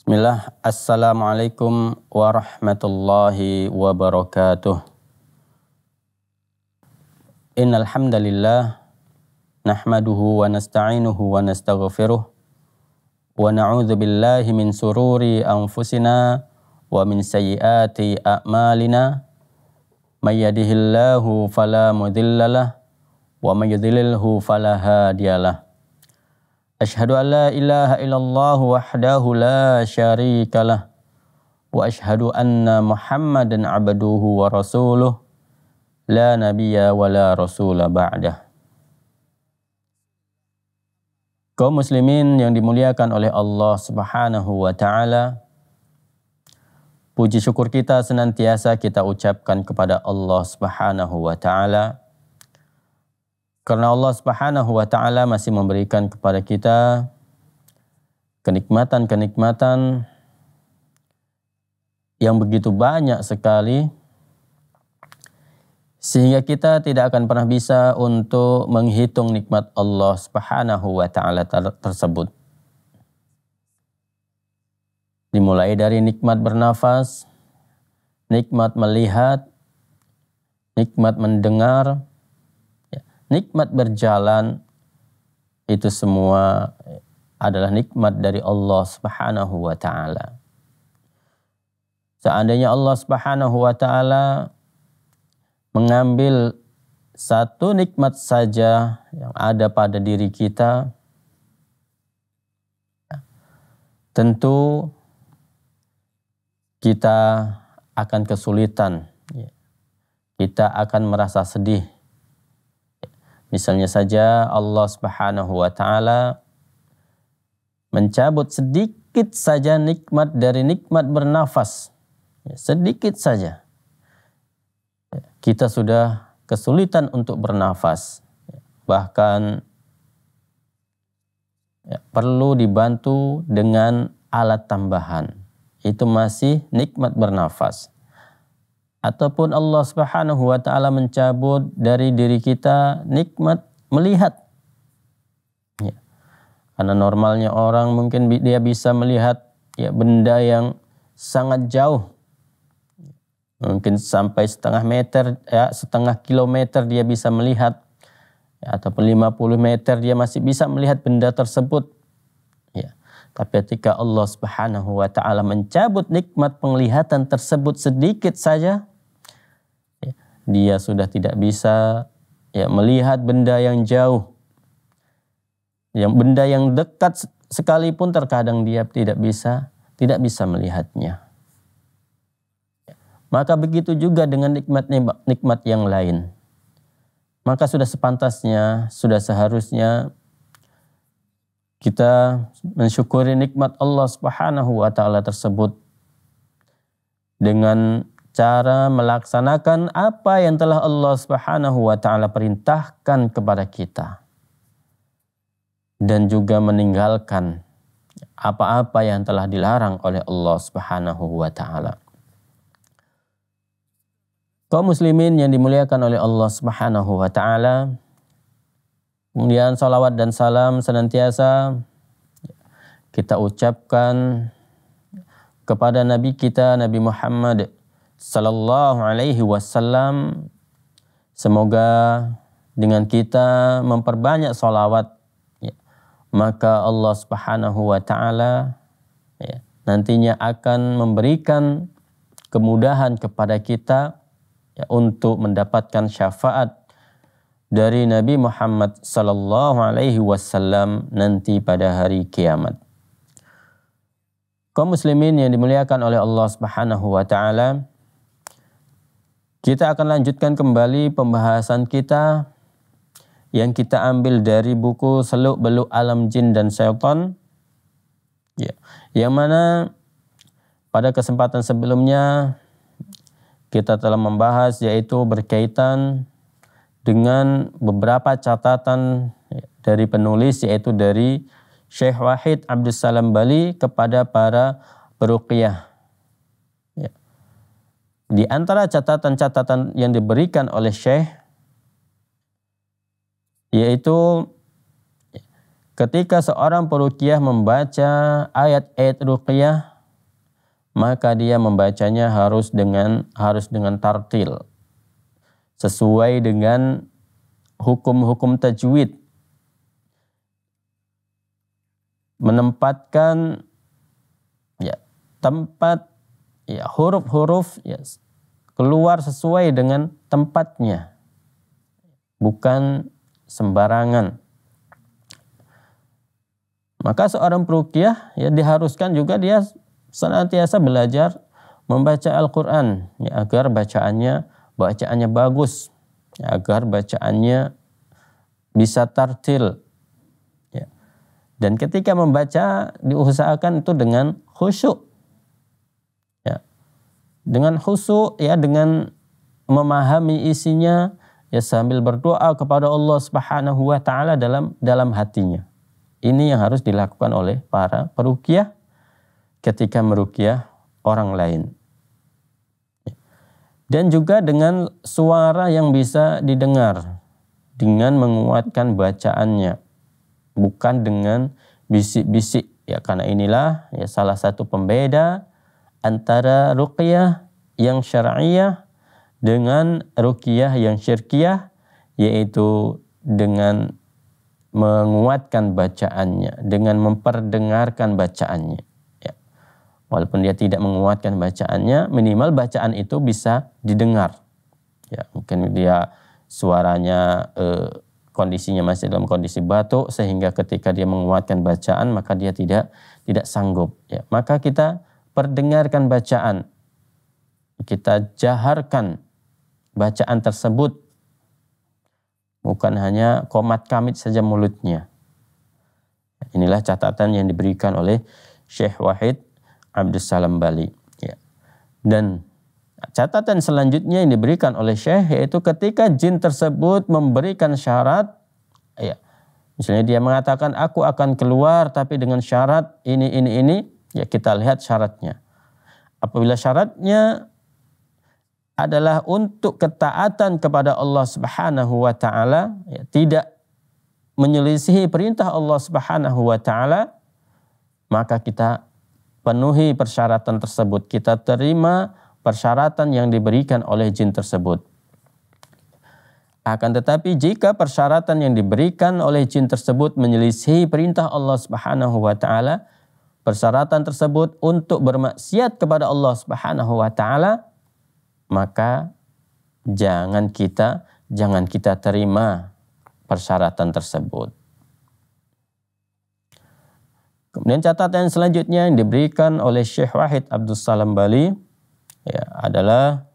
Bismillah, Assalamualaikum warahmatullahi wabarakatuh. Innalhamdalillah, nahmaduhu wa nasta'inuhu wa nastaghfiruh, wa na'udhu billahi min sururi anfusina wa min sayyiati a'malina, may yahdihillahu fala mudhillalah, wa may yudhlilhu fala hadiyalah. Ashhadu an la ilaha illallah wahdahu la syarikalah wa ashhadu anna Muhammadan abduhu wa rasuluh la nabiyya wa la rasula ba'dah. Kaum muslimin yang dimuliakan oleh Allah Subhanahu wa taala, puji syukur kita senantiasa kita ucapkan kepada Allah Subhanahu wa taala. Karena Allah Subhanahu wa taala masih memberikan kepada kita kenikmatan-kenikmatan yang begitu banyak sekali, sehingga kita tidak akan pernah bisa untuk menghitung nikmat Allah Subhanahu wa taala tersebut. Dimulai dari nikmat bernafas, nikmat melihat, nikmat mendengar, nikmat berjalan, itu semua adalah nikmat dari Allah Subhanahu wa taala. Seandainya Allah Subhanahu wa taala mengambil satu nikmat saja yang ada pada diri kita, tentu kita akan kesulitan. Kita akan merasa sedih. Misalnya saja Allah Subhanahu wa taala mencabut sedikit saja nikmat dari nikmat bernafas. Sedikit saja. Kita sudah kesulitan untuk bernafas. Bahkan perlu dibantu dengan alat tambahan. Itu masih nikmat bernafas. Ataupun Allah Subhanahu wa taala mencabut dari diri kita nikmat melihat. Ya. Karena normalnya orang mungkin dia bisa melihat benda yang sangat jauh. Mungkin sampai setengah meter, setengah kilometer dia bisa melihat. Ya, ataupun 50 meter dia masih bisa melihat benda tersebut. Tapi ketika Allah Subhanahu wa taala mencabut nikmat penglihatan tersebut sedikit saja, dia sudah tidak bisa melihat benda yang jauh. Yang benda yang dekat sekalipun terkadang dia tidak bisa melihatnya. Maka begitu juga dengan nikmat-nikmat yang lain. Maka sudah sepantasnya, sudah seharusnya kita mensyukuri nikmat Allah Subhanahu wa taala tersebut dengan cara melaksanakan apa yang telah Allah Subhanahu wa taala perintahkan kepada kita, dan juga meninggalkan apa-apa yang telah dilarang oleh Allah Subhanahu wa taala. Kaum muslimin yang dimuliakan oleh Allah Subhanahu wa taala, kemudian salawat dan salam senantiasa kita ucapkan kepada Nabi kita, Nabi Muhammad Sallallahu Alaihi Wasallam. Semoga dengan kita memperbanyak salawat, maka Allah Subhanahu wa taala nantinya akan memberikan kemudahan kepada kita untuk mendapatkan syafaat dari Nabi Muhammad Sallallahu Alaihi Wasallam nanti pada hari kiamat. Kaum muslimin yang dimuliakan oleh Allah Subhanahu wa taala, kita akan lanjutkan kembali pembahasan kita yang kita ambil dari buku Seluk Beluk Alam Jin dan Syaitan. Yang mana pada kesempatan sebelumnya kita telah membahas, yaitu berkaitan dengan beberapa catatan dari penulis, yaitu dari Syekh Wahid Abdussalam Bali kepada para peruqyah. Di antara catatan-catatan yang diberikan oleh Syekh, yaitu ketika seorang peruqyah membaca ayat-ayat ruqyah, maka dia membacanya harus dengan tartil, sesuai dengan hukum-hukum tajwid, menempatkan huruf-huruf keluar sesuai dengan tempatnya, bukan sembarangan. Maka seorang peruqyah diharuskan juga dia senantiasa belajar membaca Al-Quran agar bacaannya bagus, agar bacaannya bisa tartil. Dan ketika membaca diusahakan itu dengan khusyuk. Dengan khusyuk dengan memahami isinya sambil berdoa kepada Allah Subhanahu wa taala dalam hatinya. Ini yang harus dilakukan oleh para peruqyah ketika meruqyah orang lain. Dan juga dengan suara yang bisa didengar, dengan menguatkan bacaannya, bukan dengan bisik-bisik. Karena inilah salah satu pembeda antara ruqyah yang syar'iyah dengan ruqyah yang syirkiyah, yaitu dengan menguatkan bacaannya, dengan memperdengarkan bacaannya. Walaupun dia tidak menguatkan bacaannya, minimal bacaan itu bisa didengar. Mungkin dia suaranya kondisinya masih dalam kondisi batuk, sehingga ketika dia menguatkan bacaan maka dia tidak sanggup. Maka kita perdengarkan bacaan, kita jaharkan bacaan tersebut, bukan hanya komat kamit saja mulutnya. Inilah catatan yang diberikan oleh Syekh Wahid Abdussalam Bali. Dan catatan selanjutnya yang diberikan oleh Syekh yaitu ketika jin tersebut memberikan syarat, misalnya dia mengatakan aku akan keluar tapi dengan syarat ini, kita lihat syaratnya. Apabila syaratnya adalah untuk ketaatan kepada Allah Subhanahu wa taala, tidak menyelisihi perintah Allah Subhanahu wa taala, maka kita penuhi persyaratan tersebut, kita terima persyaratan yang diberikan oleh jin tersebut. Akan tetapi jika persyaratan yang diberikan oleh jin tersebut menyelisihi perintah Allah Subhanahu wa taala, persyaratan tersebut untuk bermaksiat kepada Allah Subhanahu wa taala, maka jangan kita terima persyaratan tersebut. Kemudian catatan selanjutnya yang diberikan oleh Syekh Wahid Abdussalam Bali adalah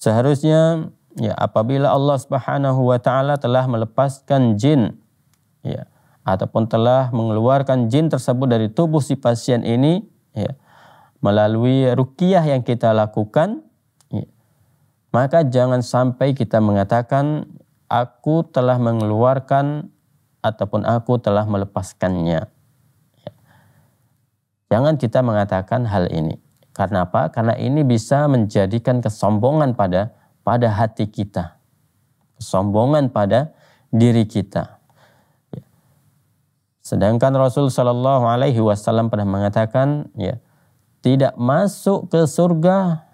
seharusnya apabila Allah Subhanahu wa taala telah melepaskan jin ataupun telah mengeluarkan jin tersebut dari tubuh si pasien ini melalui ruqyah yang kita lakukan, maka jangan sampai kita mengatakan aku telah mengeluarkan ataupun aku telah melepaskannya. Jangan kita mengatakan hal ini. Karena apa? Karena ini bisa menjadikan kesombongan pada hati kita. Kesombongan pada diri kita. Sedangkan Rasul Sallallahu Alaihi Wasallam pernah mengatakan, tidak masuk ke surga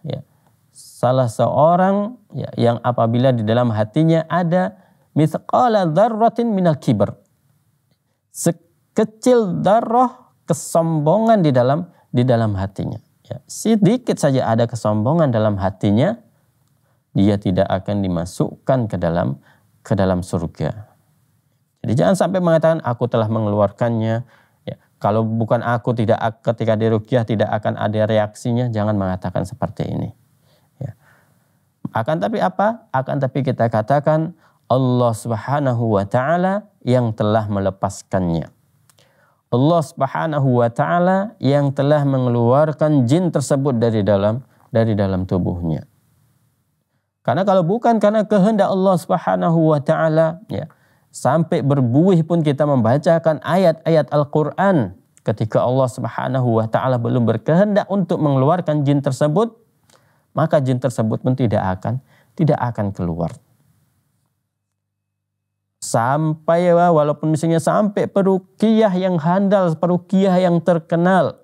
salah seorang yang apabila di dalam hatinya ada mithqala dzarratin minal kibr, sekecil dzarrah kesombongan di dalam hatinya. Sedikit saja ada kesombongan dalam hatinya, dia tidak akan dimasukkan ke dalam surga. Jadi jangan sampai mengatakan aku telah mengeluarkannya. Kalau bukan aku, tidak, ketika diruqyah tidak akan ada reaksinya. Jangan mengatakan seperti ini. Akan tapi apa? Akan tapi kita katakan Allah Subhanahu wa taala yang telah melepaskannya. Allah Subhanahu wa taala yang telah mengeluarkan jin tersebut dari dalam tubuhnya. Karena kalau bukan karena kehendak Allah Subhanahu wa taala, sampai berbuih pun kita membacakan ayat-ayat Al-Qur'an ketika Allah Subhanahu wa taala belum berkehendak untuk mengeluarkan jin tersebut, maka jin tersebut pun tidak akan keluar. Sampai walaupun misalnya sampai peruqyah yang handal, peruqyah yang terkenal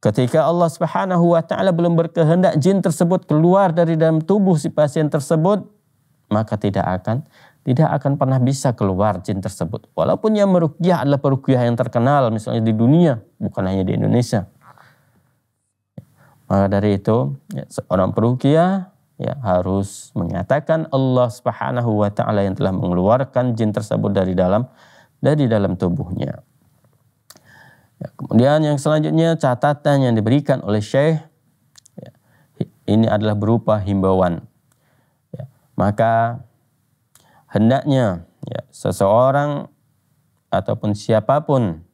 Ketika Allah Subhanahu wa taala belum berkehendak jin tersebut keluar dari dalam tubuh si pasien tersebut, maka tidak akan pernah bisa keluar jin tersebut. Walaupun yang meruqyah adalah peruqyah yang terkenal misalnya di dunia, bukan hanya di Indonesia. Maka dari itu, seorang peruqyah harus mengatakan Allah Subhanahu wa taala yang telah mengeluarkan jin tersebut dari dalam tubuhnya. Kemudian yang selanjutnya, catatan yang diberikan oleh Syekh ini adalah berupa himbauan. Maka hendaknya seseorang ataupun siapapun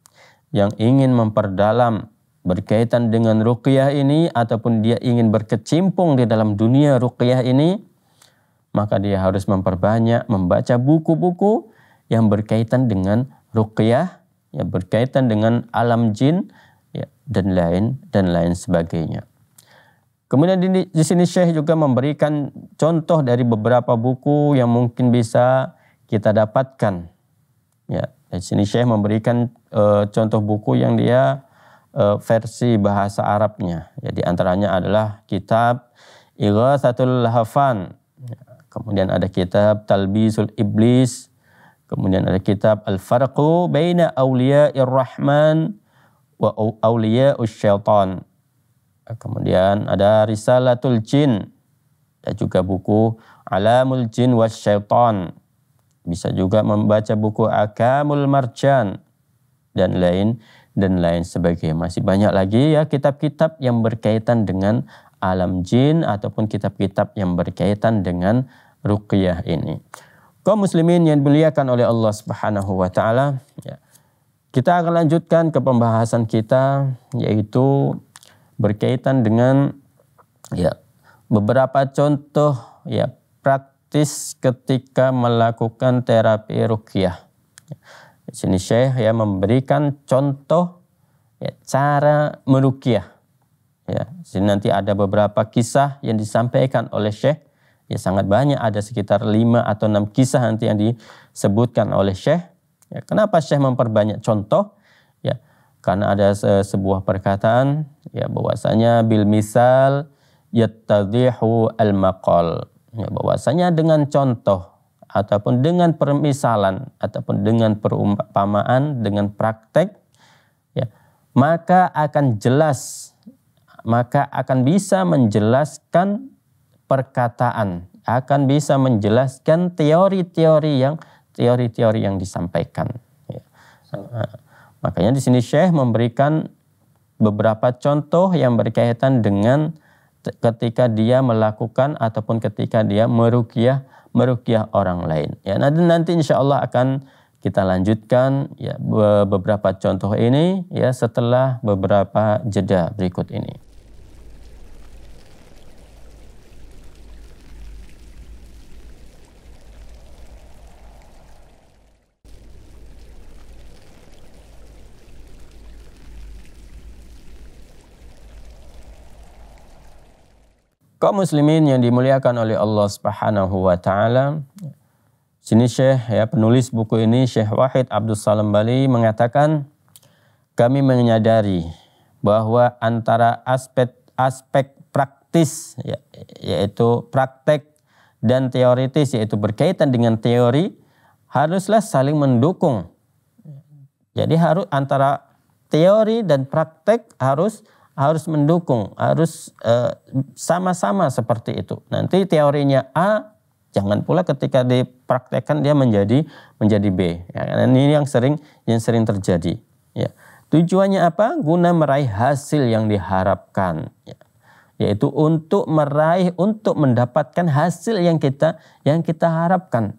yang ingin memperdalam berkaitan dengan ruqyah ini ataupun dia ingin berkecimpung di dalam dunia ruqyah ini, maka dia harus memperbanyak membaca buku-buku yang berkaitan dengan ruqyah, yang berkaitan dengan alam jin dan lain sebagainya. Kemudian di sini Syekh juga memberikan contoh dari beberapa buku yang mungkin bisa kita dapatkan. Di sini Syekh memberikan contoh buku yang dia versi bahasa Arabnya. Di antaranya adalah kitab Ighatsatul Hafan, kemudian ada kitab Talbisul Iblis, kemudian ada kitab Al-Faraqu baina Auliya'ir Rahman wa Auliya'us Syaitan. Kemudian ada Risalatul Jin, ada juga buku Alamul Jin Wasyaitan. Bisa juga membaca buku Akamul Marjan dan lain sebagainya. Masih banyak lagi kitab-kitab yang berkaitan dengan alam jin ataupun kitab-kitab yang berkaitan dengan ruqyah ini. Kaum muslimin yang dimuliakan oleh Allah Subhanahu wa taala, kita akan lanjutkan ke pembahasan kita yaitu berkaitan dengan beberapa contoh praktis ketika melakukan terapi ruqyah. Di sini Syekh memberikan contoh cara meruqyah. Di sini nanti ada beberapa kisah yang disampaikan oleh Syekh. Sangat banyak, ada sekitar 5 atau 6 kisah nanti yang disebutkan oleh Syekh. Kenapa Syekh memperbanyak contoh? Karena ada sebuah perkataan bahwasanya bil misal yattadihu al maqal, bahwasanya dengan contoh ataupun dengan permisalan ataupun dengan perumpamaan, dengan praktek, maka akan jelas, maka akan bisa menjelaskan perkataan, akan bisa menjelaskan teori-teori yang disampaikan. Makanya di sini Syekh memberikan beberapa contoh yang berkaitan dengan ketika dia melakukan ataupun ketika dia meruqyah orang lain. Nanti insya Allah akan kita lanjutkan beberapa contoh ini setelah beberapa jeda berikut ini. Kaum muslimin yang dimuliakan oleh Allah Subhanahu wa taala, sini Syekh penulis buku ini Syekh Wahid Abdussalam Bali mengatakan, kami menyadari bahwa antara aspek praktis yaitu praktek dan teoritis yaitu berkaitan dengan teori haruslah saling mendukung. Jadi harus antara teori dan praktek harus mendukung, harus sama-sama seperti itu. Nanti teorinya A, jangan pula ketika dipraktekkan dia menjadi B. Ini yang sering terjadi. Tujuannya apa? Guna meraih hasil yang diharapkan, yaitu untuk mendapatkan hasil yang kita harapkan.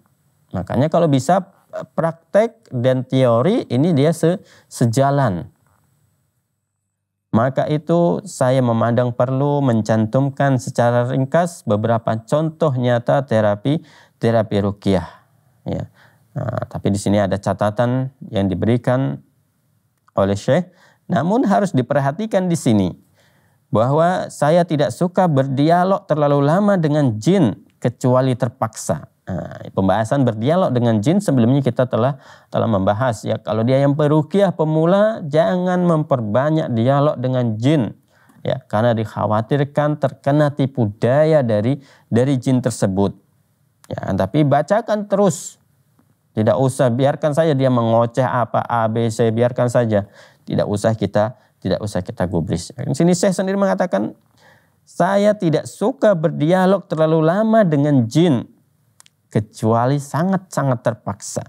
Makanya kalau bisa praktek dan teori ini dia sejalan. Maka itu saya memandang perlu mencantumkan secara ringkas beberapa contoh nyata terapi ruqyah. Tapi di sini ada catatan yang diberikan oleh Syekh. Namun harus diperhatikan di sini bahwa saya tidak suka berdialog terlalu lama dengan jin kecuali terpaksa. Pembahasan berdialog dengan jin sebelumnya kita telah membahas ya. Kalau dia yang peruqyah pemula, jangan memperbanyak dialog dengan jin ya, karena dikhawatirkan terkena tipu daya dari jin tersebut ya. Tapi bacakan terus, tidak usah, biarkan saja dia mengoceh apa ABC, biarkan saja, tidak usah kita gubris. Di sini Syekh sendiri mengatakan, saya tidak suka berdialog terlalu lama dengan jin kecuali sangat-sangat terpaksa.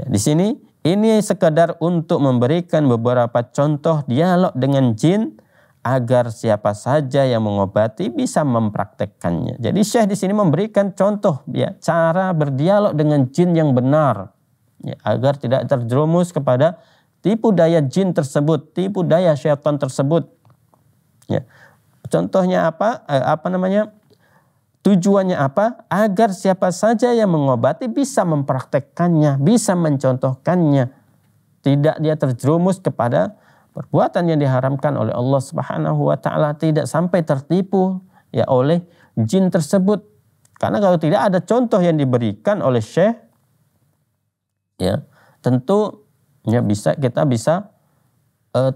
Ya, di sini ini sekedar untuk memberikan beberapa contoh dialog dengan jin agar siapa saja yang mengobati bisa mempraktekkannya. Jadi Syekh di sini memberikan contoh ya, cara berdialog dengan jin yang benar ya, agar tidak terjerumus kepada tipu daya jin tersebut, tipu daya syaitan tersebut. Ya. Contohnya apa? Tujuannya apa? Agar siapa saja yang mengobati bisa mempraktekkannya, bisa mencontohkannya. Tidak dia terjerumus kepada perbuatan yang diharamkan oleh Allah Subhanahu wa taala, tidak sampai tertipu ya oleh jin tersebut. Karena kalau tidak ada contoh yang diberikan oleh Syekh ya, tentu ya kita bisa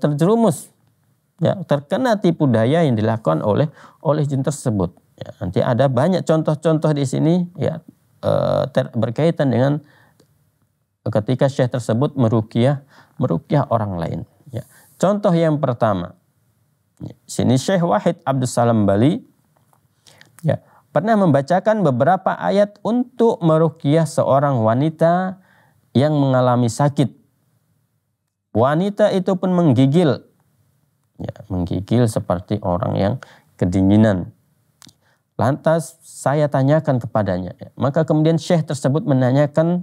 terjerumus ya, terkena tipu daya yang dilakukan oleh jin tersebut. Ya, nanti ada banyak contoh-contoh di sini ya, berkaitan dengan ketika syekh tersebut meruqyah orang lain. Ya. Contoh yang pertama, ya, sini Syekh Wahid Abdussalam Bali ya, pernah membacakan beberapa ayat untuk meruqyah seorang wanita yang mengalami sakit. Wanita itu pun menggigil, ya, menggigil seperti orang yang kedinginan. Lantas saya tanyakan kepadanya, maka kemudian syekh tersebut menanyakan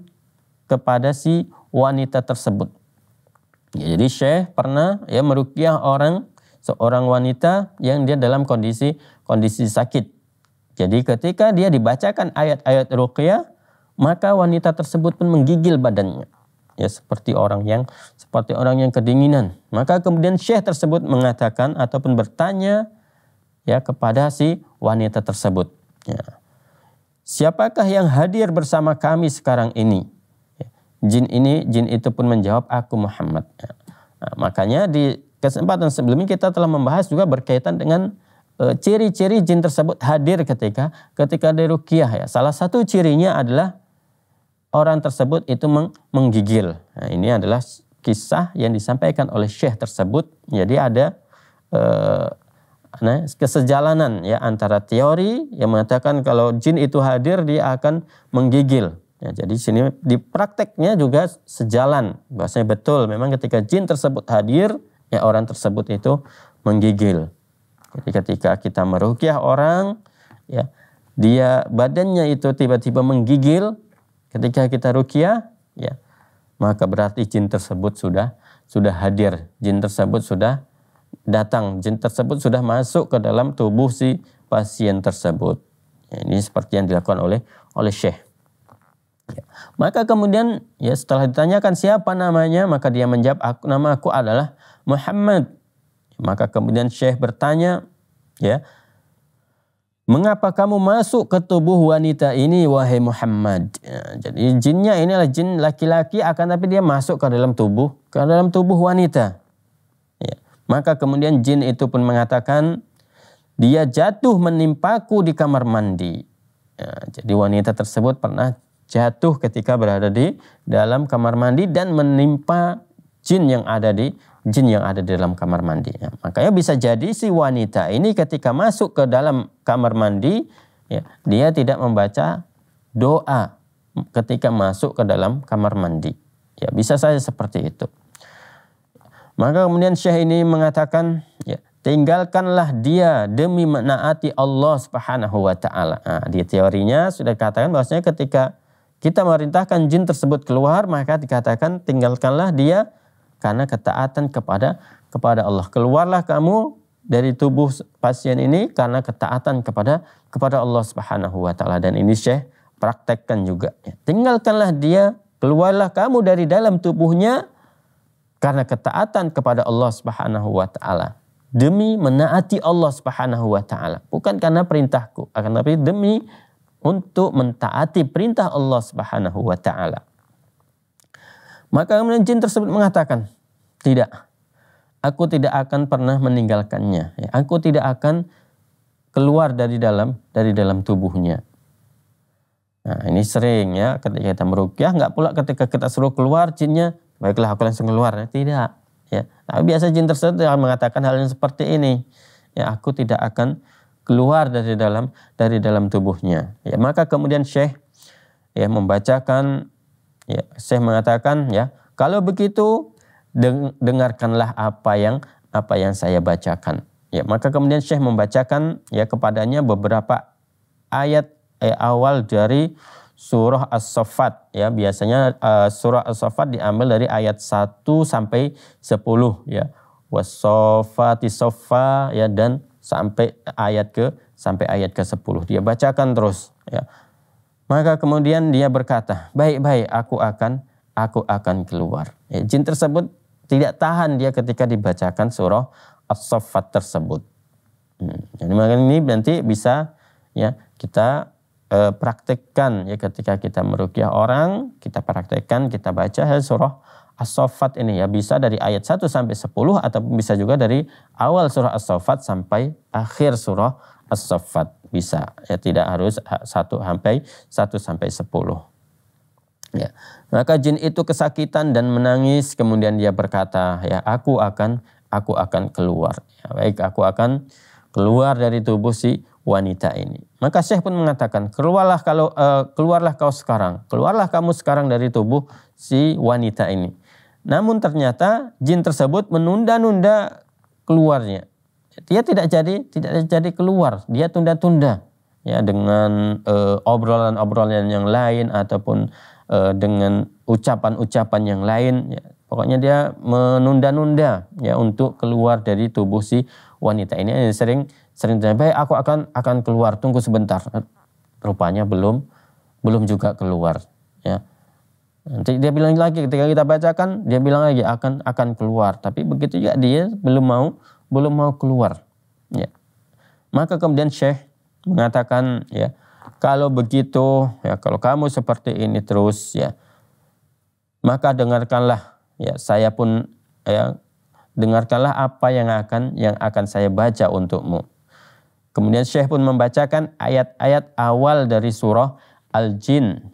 kepada si wanita tersebut. Ya, jadi syekh pernah ya meruqyah seorang wanita yang dia dalam kondisi sakit. Jadi ketika dia dibacakan ayat-ayat ruqyah, maka wanita tersebut pun menggigil badannya, ya seperti orang yang kedinginan. Maka kemudian syekh tersebut mengatakan ataupun bertanya ya kepada si wanita tersebut, ya, siapakah yang hadir bersama kami sekarang ini? Ya, jin itu pun menjawab, aku Muhammad. Ya. Nah, makanya di kesempatan sebelumnya kita telah membahas juga berkaitan dengan ciri-ciri jin tersebut hadir ketika diruqyah ya. Salah satu cirinya adalah orang tersebut itu menggigil. Nah, ini adalah kisah yang disampaikan oleh syekh tersebut. Jadi ada kesejalanan ya antara teori yang mengatakan kalau jin itu hadir dia akan menggigil. Ya, jadi sini di prakteknya juga sejalan. Bahasanya betul, memang ketika jin tersebut hadir ya orang tersebut itu menggigil. Jadi ketika kita meruqyah orang ya, dia badannya itu tiba-tiba menggigil ketika kita ruqyah ya, maka berarti jin tersebut sudah hadir. Jin tersebut sudah datang, jin tersebut sudah masuk ke dalam tubuh si pasien tersebut. Ya, ini seperti yang dilakukan oleh syekh. Ya. Maka kemudian ya setelah ditanyakan siapa namanya, maka dia menjawab, nama aku adalah Muhammad. Maka kemudian syekh bertanya, ya, mengapa kamu masuk ke tubuh wanita ini wahai Muhammad? Ya, jadi jinnya inilah jin laki-laki, akan tapi dia masuk ke dalam tubuh wanita. Maka kemudian jin itu pun mengatakan, dia jatuh menimpaku di kamar mandi. Ya, jadi wanita tersebut pernah jatuh ketika berada di dalam kamar mandi dan menimpa jin yang ada di dalam kamar mandi. Ya, makanya bisa jadi si wanita ini ketika masuk ke dalam kamar mandi, ya, dia tidak membaca doa ketika masuk ke dalam kamar mandi. Ya, bisa saja seperti itu. Maka kemudian syekh ini mengatakan, ya, tinggalkanlah dia demi menaati Allah Subhanahu wa taala. Nah, di teorinya sudah dikatakan bahwasanya ketika kita merintahkan jin tersebut keluar, maka dikatakan tinggalkanlah dia karena ketaatan kepada Allah. Keluarlah kamu dari tubuh pasien ini karena ketaatan kepada Allah Subhanahu wa taala, dan ini syekh praktekkan juga. Ya, tinggalkanlah dia, keluarlah kamu dari dalam tubuhnya karena ketaatan kepada Allah Subhanahu wa taala, demi menaati Allah Subhanahu wa taala, bukan karena perintahku, akan tapi demi untuk mentaati perintah Allah Subhanahu wa taala. Maka jin tersebut mengatakan, "Tidak. Aku tidak akan pernah meninggalkannya. Aku tidak akan keluar dari dalam tubuhnya." Nah, ini sering ya ketika kita meruqyah, enggak pula ketika kita suruh keluar jinnya, "Baiklah, aku langsung keluar." Tidak, ya. Nah, biasa jin tersebut mengatakan hal yang seperti ini. Ya, aku tidak akan keluar dari dalam tubuhnya. Ya, maka kemudian Syekh ya membacakan, ya, Syekh mengatakan, ya, kalau begitu dengarkanlah apa yang saya bacakan. Ya, maka kemudian Syekh membacakan ya kepadanya beberapa ayat awal dari Surah As-Saffat. Ya, biasanya Surah As-Saffat diambil dari ayat 1 sampai 10 ya. Was-saffati saffa ya, dan sampai ayat ke-10 dia bacakan terus ya. Maka kemudian dia berkata, "Baik-baik, aku akan keluar." Ya, jin tersebut tidak tahan dia ketika dibacakan surah As-Saffat tersebut. Jadi maka ini nanti bisa ya kita praktekkan ya ketika kita meruqyah orang, kita praktekkan, kita baca ya, surah As-Saffat ini ya, bisa dari ayat 1 sampai 10 ataupun bisa juga dari awal surah As-Saffat sampai akhir surah As-Saffat, bisa ya, tidak harus 1 sampai 10. Ya. Maka jin itu kesakitan dan menangis, kemudian dia berkata, "Ya, aku akan keluar." Ya, baik, aku akan keluar dari tubuh si wanita ini. Maka Syekh pun mengatakan, "Keluarlah kamu sekarang dari tubuh si wanita ini." Namun ternyata jin tersebut menunda-nunda keluarnya. Dia tidak jadi keluar. Dia tunda-tunda ya dengan obrolan-obrolan yang lain ataupun dengan ucapan-ucapan yang lain. Ya. Pokoknya dia menunda-nunda ya untuk keluar dari tubuh si wanita ini. Sering tanya, "Baik, aku akan keluar. Tunggu sebentar." Rupanya belum juga keluar. Ya. Nanti dia bilang lagi, ketika kita bacakan dia bilang lagi akan keluar, tapi begitu juga dia belum mau keluar ya. Maka kemudian Syekh mengatakan, ya, kalau begitu ya, kalau kamu seperti ini terus ya, maka dengarkanlah ya, saya pun ya, dengarkanlah apa yang akan saya baca untukmu. Kemudian Syekh pun membacakan ayat-ayat awal dari surah Al-Jin.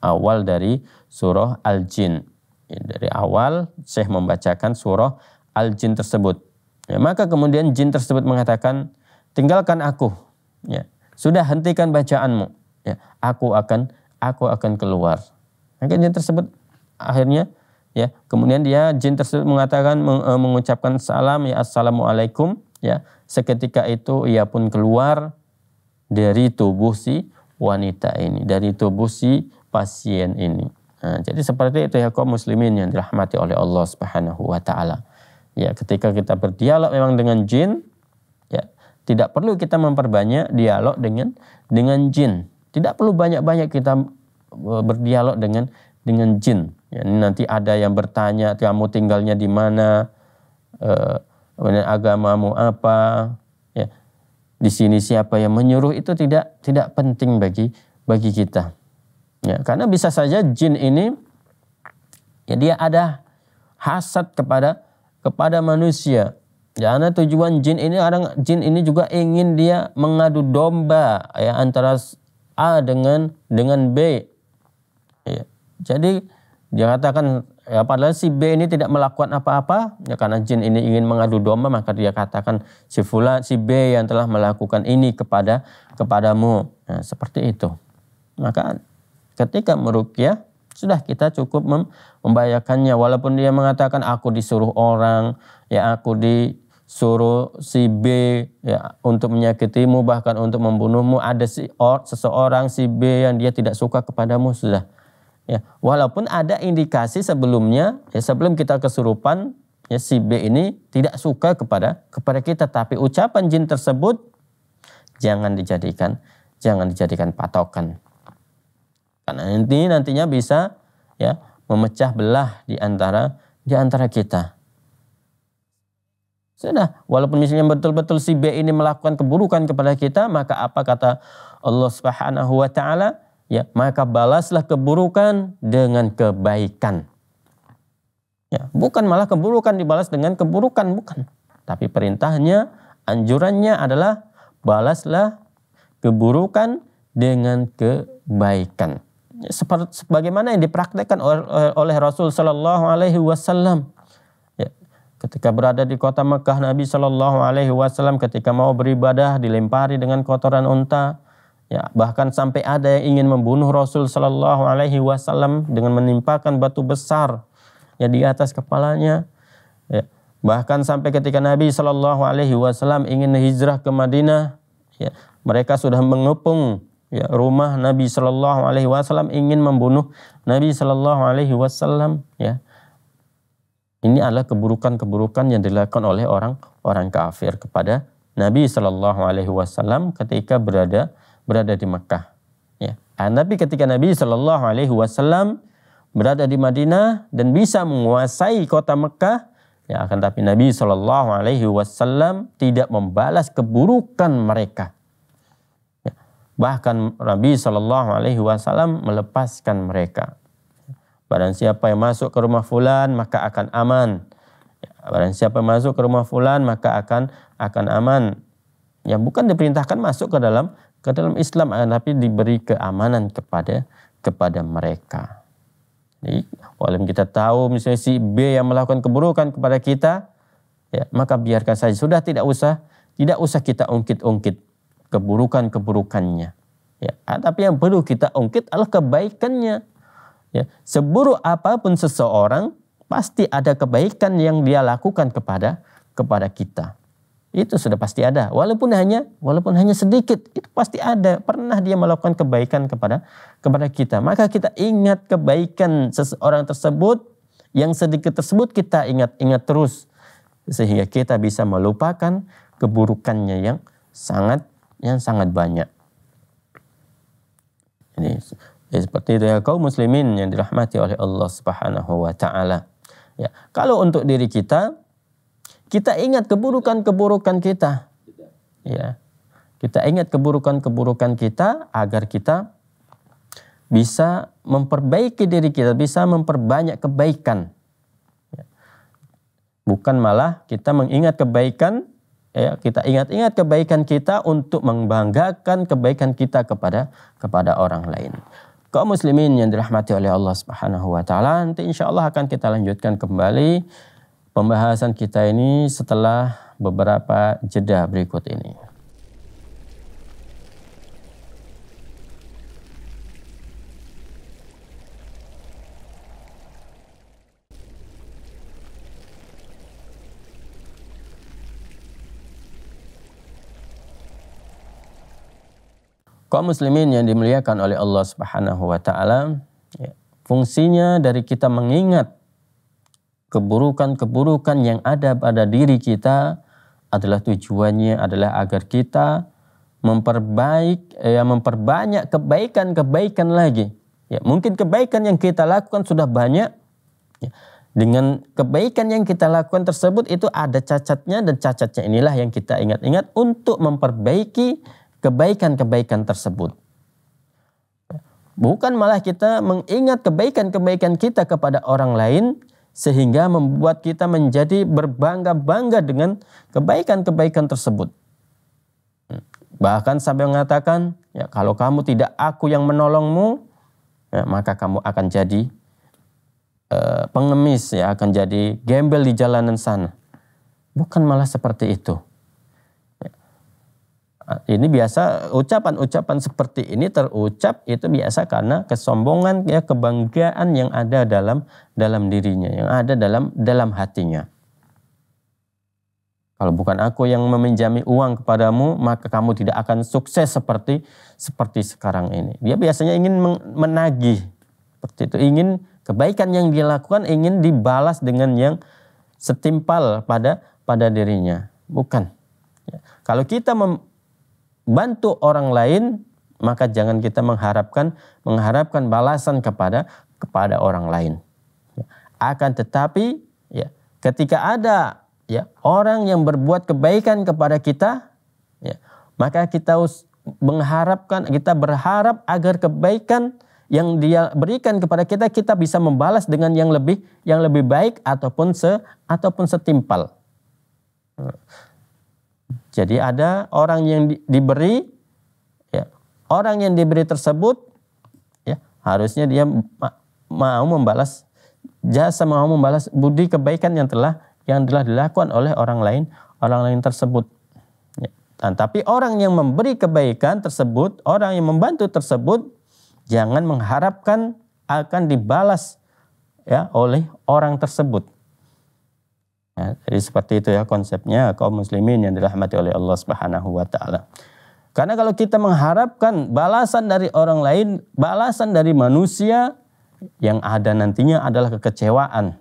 Awal dari surah Al-Jin. Ya, dari awal Syekh membacakan surah Al-Jin tersebut. Ya, maka kemudian jin tersebut mengatakan, "Tinggalkan aku. Ya, sudah, hentikan bacaanmu. Ya, aku akan keluar." Maka jin tersebut akhirnya ya, kemudian dia jin tersebut mengatakan mengucapkan salam, ya, Assalamualaikum, ya. Seketika itu ia pun keluar dari tubuh si wanita ini, dari tubuh si pasien ini. Nah, jadi seperti itu ya kaum muslimin yang dirahmati oleh Allah Subhanahu wa taala. Ya, ketika kita berdialog memang dengan jin, ya, tidak perlu kita memperbanyak dialog dengan jin. Tidak perlu banyak-banyak kita berdialog dengan jin. Ya, nanti ada yang bertanya, "Kamu tinggalnya di mana? Kemudian agamamu apa?" Ya. Di sini siapa yang menyuruh, itu tidak penting bagi kita. Ya, karena bisa saja jin ini ya, dia ada hasad kepada manusia. Ya, karena tujuan jin ini juga ingin dia mengadu domba ya, antara A dengan B. Ya, jadi dia katakan ya, padahal si B ini tidak melakukan apa-apa ya, karena jin ini ingin mengadu domba, maka dia katakan, "Si fulan, si B yang telah melakukan ini kepadamu." Nah, seperti itu. Maka ketika meruqyah sudah kita cukup membahayakannya, walaupun dia mengatakan, "Aku disuruh orang, ya, aku disuruh si B ya untuk menyakitimu, bahkan untuk membunuhmu, ada seseorang si B yang dia tidak suka kepadamu," sudah. Ya, walaupun ada indikasi sebelumnya ya, sebelum kita kesurupan ya, si B ini tidak suka kepada kita, tapi ucapan jin tersebut jangan dijadikan patokan. Karena nantinya bisa ya memecah belah di antara kita. Sudah, walaupun misalnya betul-betul si B ini melakukan keburukan kepada kita, maka apa kata Allah Subhanahu wa taala? Ya, maka balaslah keburukan dengan kebaikan. Ya, bukan malah keburukan dibalas dengan keburukan, bukan. Tapi perintahnya, anjurannya adalah balaslah keburukan dengan kebaikan. Sebagaimana yang dipraktekkan oleh Rasul Sallallahu Alaihi Wasallam. Ketika berada di kota Mekah, Nabi Shallallahu Alaihi Wasallam ketika mau beribadah dilempari dengan kotoran unta, ya, bahkan sampai ada yang ingin membunuh Rasul Shallallahu Alaihi Wasallam dengan menimpakan batu besar ya di atas kepalanya. Ya, bahkan sampai ketika Nabi Shallallahu Alaihi Wasallam ingin hijrah ke Madinah, ya, mereka sudah mengepung ya, rumah Nabi Shallallahu Alaihi Wasallam, ingin membunuh Nabi Shallallahu Alaihi Wasallam. Ya. Ini adalah keburukan-keburukan yang dilakukan oleh orang-orang kafir kepada Nabi Shallallahu Alaihi Wasallam ketika berada di Mekah. Ya. Tapi ketika Nabi Shallallahu Alaihi Wasallam berada di Madinah dan bisa menguasai kota Mekah, ya, akan tapi Nabi Shallallahu Alaihi Wasallam tidak membalas keburukan mereka. Ya. Bahkan Nabi Shallallahu Alaihi Wasallam melepaskan mereka. Barang siapa yang masuk ke rumah fulan maka akan aman. Barang siapa yang masuk ke rumah fulan maka akan aman. Ya, bukan diperintahkan masuk ke dalam Islam, tapi diberi keamanan kepada mereka. Jadi, walaupun kita tahu misalnya si B yang melakukan keburukan kepada kita, ya, maka biarkan saja, sudah tidak usah kita ungkit-ungkit keburukan-keburukannya. Ya, tapi yang perlu kita ungkit adalah kebaikannya. Ya, seburuk apapun seseorang pasti ada kebaikan yang dia lakukan kepada kita. Itu sudah pasti ada. Walaupun hanya sedikit, itu pasti ada. Pernah dia melakukan kebaikan kepada kita. Maka kita ingat kebaikan seseorang tersebut, yang sedikit tersebut kita ingat terus sehingga kita bisa melupakan keburukannya yang sangat banyak. Ini ya, seperti itu ya kaum muslimin yang dirahmati oleh Allah Subhanahu wa taala. Ya, kalau untuk diri kita ingat keburukan-keburukan kita. Ya. Kita ingat keburukan-keburukan kita agar kita bisa memperbaiki diri kita, bisa memperbanyak kebaikan. Ya. Bukan malah kita mengingat kebaikan, ya, kita ingat-ingat kebaikan kita untuk membanggakan kebaikan kita kepada orang lain. Kaum muslimin yang dirahmati oleh Allah Subhanahu wa taala, nanti insyaallah akan kita lanjutkan kembali pembahasan kita ini setelah beberapa jeda berikut ini. Kaum muslimin yang dimuliakan oleh Allah Subhanahu wa taala, ya, fungsinya dari kita mengingat keburukan-keburukan yang ada pada diri kita adalah tujuannya adalah agar kita memperbanyak kebaikan-kebaikan lagi. Ya, mungkin kebaikan yang kita lakukan sudah banyak. Ya, dengan kebaikan yang kita lakukan tersebut itu ada cacatnya, dan cacatnya inilah yang kita ingat-ingat untuk memperbaiki kebaikan-kebaikan tersebut. Bukan malah kita mengingat kebaikan-kebaikan kita kepada orang lain sehingga membuat kita menjadi berbangga-bangga dengan kebaikan-kebaikan tersebut. Bahkan sampai mengatakan, ya, kalau kamu tidak aku yang menolongmu, ya, maka kamu akan jadi pengemis, ya, akan jadi gembel di jalanan sana. Bukan malah seperti itu. Ini biasa, ucapan-ucapan seperti ini terucap itu biasa karena kesombongan, ya, kebanggaan yang ada dalam dirinya, yang ada dalam hatinya. Kalau bukan aku yang meminjami uang kepadamu, maka kamu tidak akan sukses seperti sekarang ini. Dia biasanya ingin menagih seperti itu, ingin kebaikan yang dilakukan ingin dibalas dengan yang setimpal pada dirinya. Bukan. Ya. Kalau kita bantu orang lain, maka jangan kita mengharapkan balasan kepada orang lain. Akan tetapi, ya, ketika ada ya, orang yang berbuat kebaikan kepada kita, ya, maka kita berharap agar kebaikan yang dia berikan kepada kita, kita bisa membalas dengan yang lebih baik ataupun setimpal. Jadi ada orang yang diberi, ya, orang yang diberi tersebut, ya, harusnya dia mau membalas jasa, mau membalas budi kebaikan yang telah dilakukan oleh orang lain tersebut. Ya. Dan, tapi orang yang memberi kebaikan tersebut, orang yang membantu tersebut, jangan mengharapkan akan dibalas, ya, oleh orang tersebut. Ya, jadi seperti itu ya konsepnya kaum muslimin yang dirahmati oleh Allah Subhanahu wa taala. Karena kalau kita mengharapkan balasan dari orang lain, balasan dari manusia, yang ada nantinya adalah kekecewaan.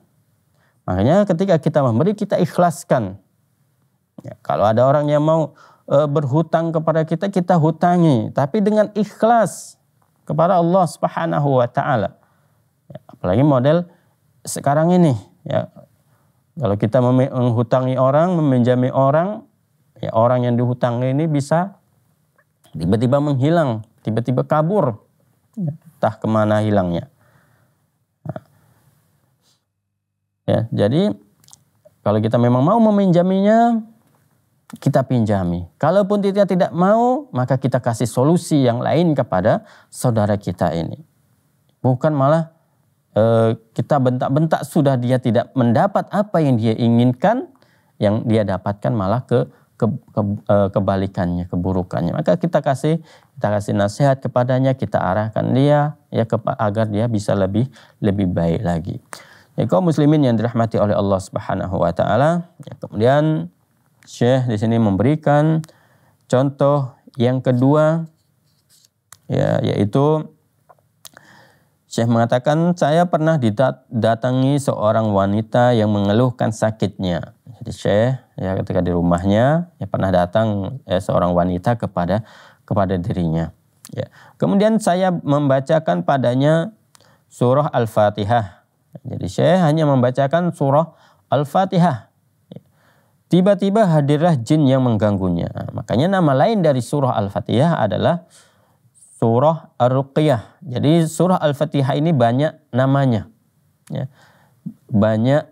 Makanya ketika kita memberi, kita ikhlaskan. Ya, kalau ada orang yang mau berhutang kepada kita, kita hutangi, tapi dengan ikhlas kepada Allah Subhanahu wa taala. Ya, apalagi model sekarang ini, ya. Kalau kita menghutangi orang, meminjami orang, ya, orang yang dihutangi ini bisa tiba-tiba menghilang, tiba-tiba kabur. Ya, entah kemana hilangnya. Nah. Ya, jadi kalau kita memang mau meminjaminya, kita pinjami. Kalaupun kita tidak mau, maka kita kasih solusi yang lain kepada saudara kita ini. Bukan malah kita bentak-bentak, sudah dia tidak mendapat apa yang dia inginkan, yang dia dapatkan malah kebalikannya, keburukannya. Maka kita kasih nasihat kepadanya, kita arahkan dia, ya, agar dia bisa lebih baik lagi. Ya, kaum muslimin yang dirahmati oleh Allah Subhanahu wa taala. Ya, kemudian Syekh di sini memberikan contoh yang kedua, ya, yaitu Syekh mengatakan, saya pernah didatangi seorang wanita yang mengeluhkan sakitnya. Jadi Syekh, ya, ketika di rumahnya, ya, pernah datang, ya, seorang wanita kepada dirinya. Ya. Kemudian saya membacakan padanya surah Al-Fatihah. Jadi Syekh hanya membacakan surah Al-Fatihah. Tiba-tiba hadirlah jin yang mengganggunya. Nah, makanya nama lain dari surah Al-Fatihah adalah surah Ar-Ruqyah. Jadi surah Al-Fatihah ini banyak namanya. Ya. Banyak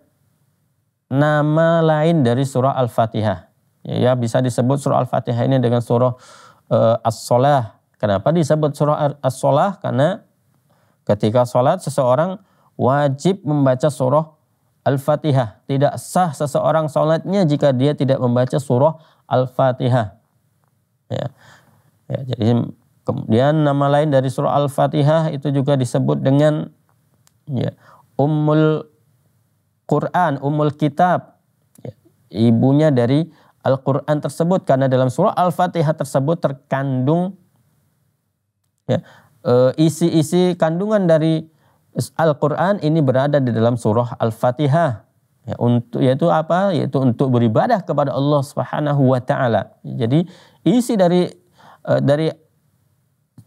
nama lain dari surah Al-Fatihah. Ya, bisa disebut surah Al-Fatihah ini dengan surah As-Salah. Kenapa disebut surah As-Salah? Karena ketika sholat seseorang wajib membaca surah Al-Fatihah. Tidak sah seseorang sholatnya jika dia tidak membaca surah Al-Fatihah. Ya. Ya, jadi kemudian nama lain dari surah Al-Fatihah itu juga disebut dengan, ya, Ummul Quran, Ummul Kitab. Ya, ibunya dari Al-Quran tersebut. Karena dalam surah Al-Fatihah tersebut terkandung, ya, isi-isi kandungan dari Al-Quran ini berada di dalam surah Al-Fatihah, ya, yaitu untuk beribadah kepada Allah Subhanahu wa taala. Jadi isi dari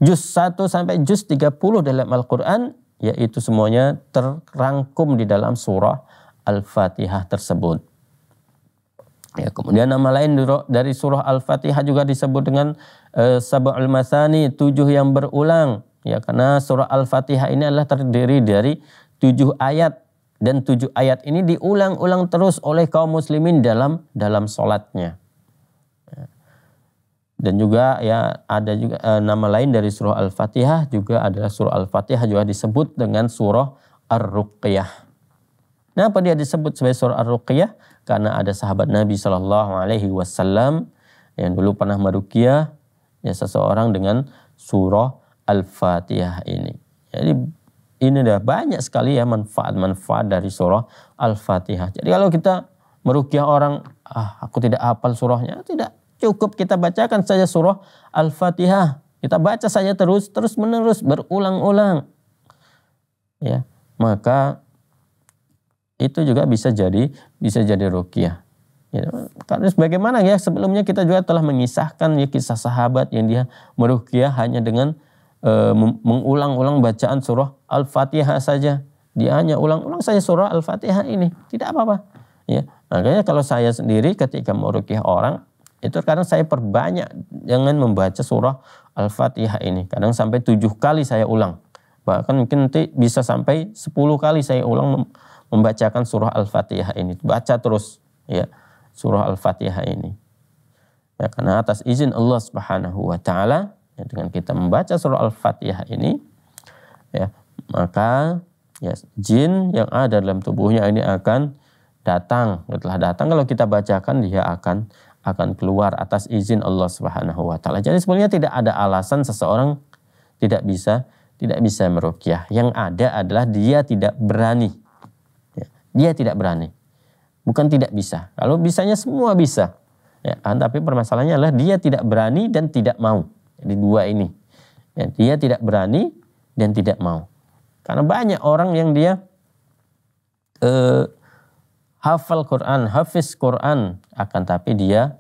juz 1 sampai juz 30 dalam Al-Quran, yaitu semuanya terrangkum di dalam surah Al-Fatihah tersebut. Ya, kemudian nama lain dari surah Al-Fatihah juga disebut dengan Sab'ul Masani, 7 yang berulang. Ya, karena surah Al-Fatihah ini adalah terdiri dari 7 ayat, dan 7 ayat ini diulang-ulang terus oleh kaum muslimin dalam sholatnya. Ya. Dan juga, ya, ada juga nama lain dari surah Al-Fatihah juga adalah surah Al-Fatihah juga disebut dengan surah Ar-Ruqyah. Kenapa dia disebut sebagai surah Ar-Ruqyah? Karena ada sahabat Nabi Sallallahu Alaihi Wasallam yang dulu pernah meruqyah, ya, seseorang dengan surah Al-Fatihah ini. Jadi ini dah banyak sekali, ya, manfaat-manfaat dari surah Al-Fatihah. Jadi kalau kita meruqyah orang, aku tidak hafal surahnya, tidak cukup kita bacakan saja surah Al-Fatihah. Kita baca saja terus menerus berulang-ulang. Ya, maka itu juga bisa jadi ruqyah. Ya, terus bagaimana, ya, sebelumnya kita juga telah mengisahkan, ya, kisah sahabat yang dia meruqyah hanya dengan mengulang-ulang bacaan surah Al-Fatihah saja. Dia hanya ulang-ulang saja surah Al-Fatihah ini. Tidak apa-apa. Ya, makanya kalau saya sendiri ketika meruqyah orang, itu kadang saya perbanyak dengan membaca surah Al-Fatihah ini. Kadang sampai 7 kali saya ulang. Bahkan mungkin nanti bisa sampai 10 kali saya ulang membacakan surah Al-Fatihah ini. Baca terus ya surah Al-Fatihah ini. Ya, karena atas izin Allah Subhanahu wa taala, ya, dengan kita membaca surah Al-Fatihah ini, ya, maka ya, jin yang ada dalam tubuhnya ini akan datang. Setelah datang kalau kita bacakan, dia akan keluar atas izin Allah Subhanahu wa taala. Jadi sebenarnya tidak ada alasan seseorang tidak bisa meruqyah. Yang ada adalah dia tidak berani. Ya, dia tidak berani. Bukan tidak bisa. Kalau bisanya semua bisa. Ya, tapi permasalahannya adalah dia tidak berani dan tidak mau. Jadi dua ini. Ya, dia tidak berani dan tidak mau. Karena banyak orang yang dia hafal Quran, hafiz Quran, akan tapi dia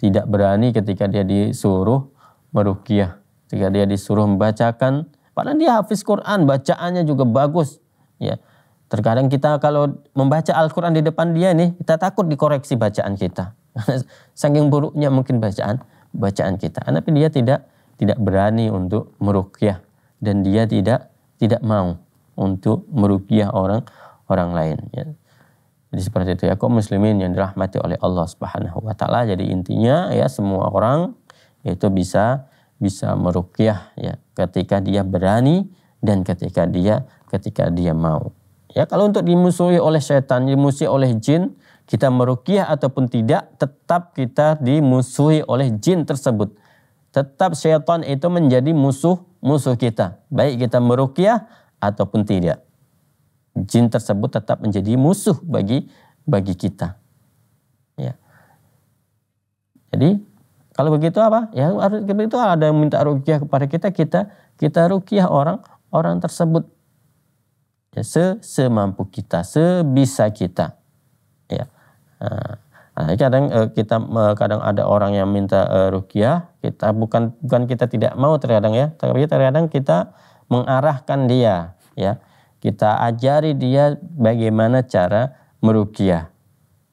tidak berani ketika dia disuruh meruqyah, ketika dia disuruh membacakan. Padahal dia hafiz Quran, bacaannya juga bagus. Ya, terkadang kita kalau membaca Al-Quran di depan dia nih, kita takut dikoreksi bacaan kita. Saking buruknya mungkin bacaan kita. Tapi dia tidak berani untuk meruqyah dan dia tidak mau untuk meruqyah orang lain. Ya. Jadi seperti itu ya, kaum muslimin yang dirahmati oleh Allah Subhanahu wa taala. Jadi intinya ya, semua orang itu bisa meruqyah ya, ketika dia berani dan ketika dia mau. Ya, kalau untuk dimusuhi oleh setan, dimusuhi oleh jin, kita meruqyah ataupun tidak, tetap kita dimusuhi oleh jin tersebut. Tetap setan itu menjadi musuh kita, baik kita meruqyah ataupun tidak. Jin tersebut tetap menjadi musuh bagi kita. Ya. Jadi kalau begitu apa? Ya harus begitu, ada yang minta ruqyah kepada kita, kita ruqyah orang tersebut. Ya, semampu kita, sebisa kita. Ya. Nah, kadang ada orang yang minta ruqyah, kita bukan kita tidak mau terkadang ya, tapi terkadang kita mengarahkan dia, ya. Kita ajari dia bagaimana cara meruqyah.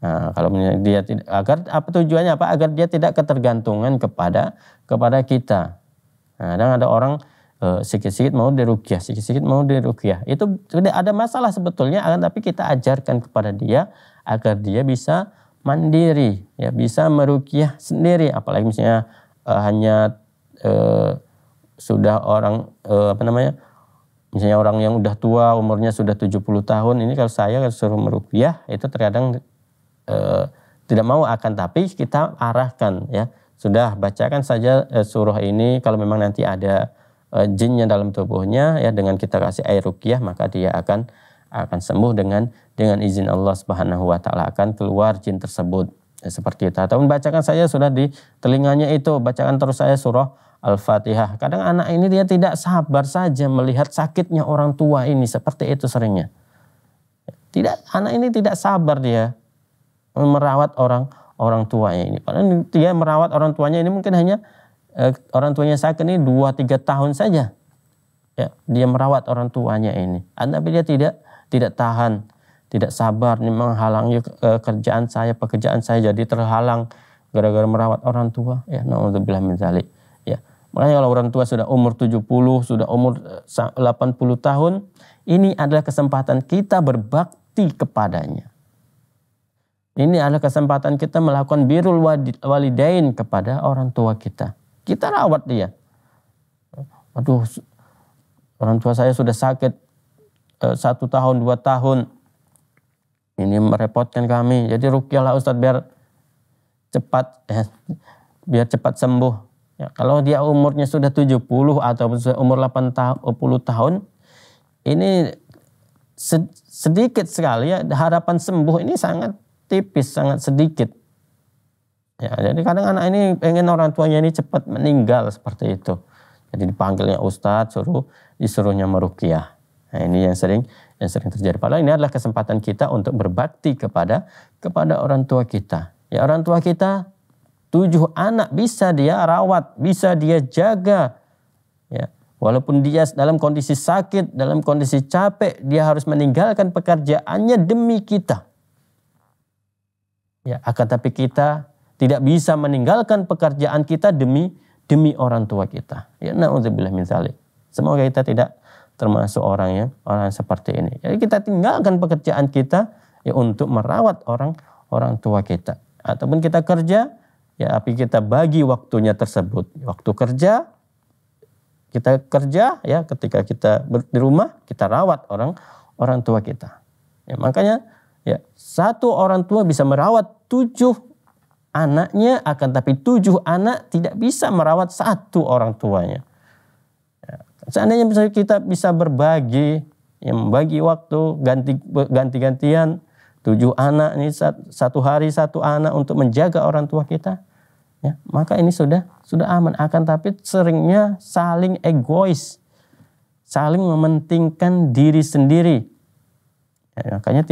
Nah, kalau dia tidak, agar apa tujuannya apa? Agar dia tidak ketergantungan kepada kita. Nah, kadang ada orang sikit-sikit mau diruqyah, sikit-sikit mau diruqyah. Itu tidak ada masalah sebetulnya, akan tapi kita ajarkan kepada dia agar dia bisa mandiri, ya, bisa meruqyah sendiri. Apalagi misalnya sudah orang misalnya orang yang udah tua, umurnya sudah 70 tahun, ini kalau saya suruh meruqyah, itu terkadang tidak mau, akan tapi kita arahkan ya. Sudah bacakan saja surah ini, kalau memang nanti ada jinnya dalam tubuhnya ya, dengan kita kasih air ruqyah maka dia akan sembuh dengan izin Allah Subhanahu wa taala, akan keluar jin tersebut. Ya, seperti itu. Ataupun bacakan saja sudah di telinganya itu, bacakan terus saya surah Al-Fatihah. Kadang anak ini dia tidak sabar saja melihat sakitnya orang tua ini, seperti itu seringnya. Anak ini tidak sabar dia merawat orang tuanya ini. Padahal dia merawat orang tuanya ini mungkin hanya orang tuanya sakit ini 2-3 tahun saja. Ya, dia merawat orang tuanya ini. Tapi dia tidak tahan, tidak sabar, ini menghalangi pekerjaan saya jadi terhalang gara-gara merawat orang tua. Ya, naudzubillah min dzalik. Makanya kalau orang tua sudah umur 70, sudah umur 80 tahun, ini adalah kesempatan kita berbakti kepadanya. Ini adalah kesempatan kita melakukan birrul walidain kepada orang tua kita. Kita rawat dia. Aduh, orang tua saya sudah sakit 1 tahun, 2 tahun. Ini merepotkan kami. Jadi ruqyahlah Ustadz biar cepat sembuh. Ya, kalau dia umurnya sudah 70 atau umur 80 tahun, ini sedikit sekali ya, harapan sembuh ini sangat tipis, sangat sedikit. Ya, jadi kadang anak ini pengen orang tuanya ini cepat meninggal, seperti itu. Jadi dipanggilnya Ustadz, disuruhnya meruqyah. Nah, ini yang sering terjadi. Padahal ini adalah kesempatan kita untuk berbakti kepada orang tua kita. Ya, orang tua kita 7 anak bisa dia rawat, bisa dia jaga. Ya, walaupun dia dalam kondisi sakit, dalam kondisi capek, dia harus meninggalkan pekerjaannya demi kita. Ya, akan tapi kita tidak bisa meninggalkan pekerjaan kita demi orang tua kita. Ya, na'udzubillah min dzalik. Semoga kita tidak termasuk orang seperti ini. Jadi kita tinggalkan pekerjaan kita ya untuk merawat orang tua kita. Ataupun kita kerja, ya tapi kita bagi waktunya tersebut. Waktu kerja, kita kerja ya, ketika kita di rumah kita rawat orang tua kita. Ya, makanya ya, satu orang tua bisa merawat 7 anaknya, akan tapi 7 anak tidak bisa merawat satu orang tuanya. Ya, seandainya misalnya kita bisa berbagi, yang membagi waktu ganti-gantian 7 anak ini, satu hari satu anak untuk menjaga orang tua kita, ya, maka ini sudah aman. Akan tapi seringnya saling egois, saling mementingkan diri sendiri. Ya, makanya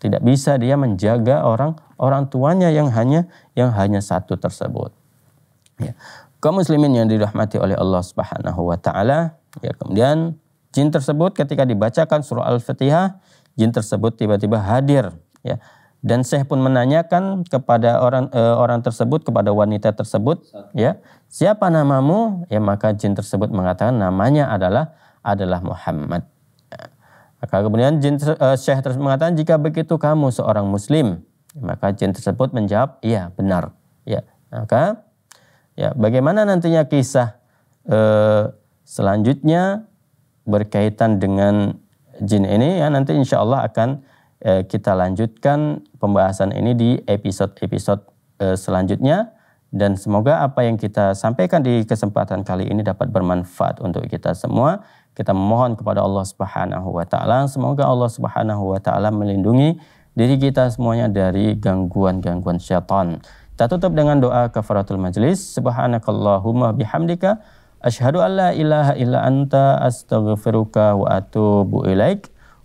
tidak bisa dia menjaga orang tuanya yang hanya satu tersebut. Ya. Kaum muslimin yang dirahmati oleh Allah Subhanahu wa taala, ya, kemudian jin tersebut ketika dibacakan surah Al-Fatihah, jin tersebut tiba-tiba hadir, ya. Dan Syekh pun menanyakan kepada orang tersebut, kepada wanita tersebut, ya, siapa namamu? Ya, maka jin tersebut mengatakan namanya adalah Muhammad. Maka kemudian Syekh terus mengatakan, jika begitu kamu seorang muslim? Maka jin tersebut menjawab, iya benar. Ya, maka ya bagaimana nantinya kisah selanjutnya berkaitan dengan jin ini, ya nanti insya Allah akan kita lanjutkan pembahasan ini di episode-episode selanjutnya. Dan semoga apa yang kita sampaikan di kesempatan kali ini dapat bermanfaat untuk kita semua. Kita memohon kepada Allah Subhanahu wa taala, semoga Allah Subhanahu wa taala melindungi diri kita semuanya dari gangguan-gangguan syaitan. Kita tutup dengan doa kafaratul majlis. Subhanakallahumma bihamdika asyhadu an la ilaha illa anta astaghfiruka wa atubu ilaik.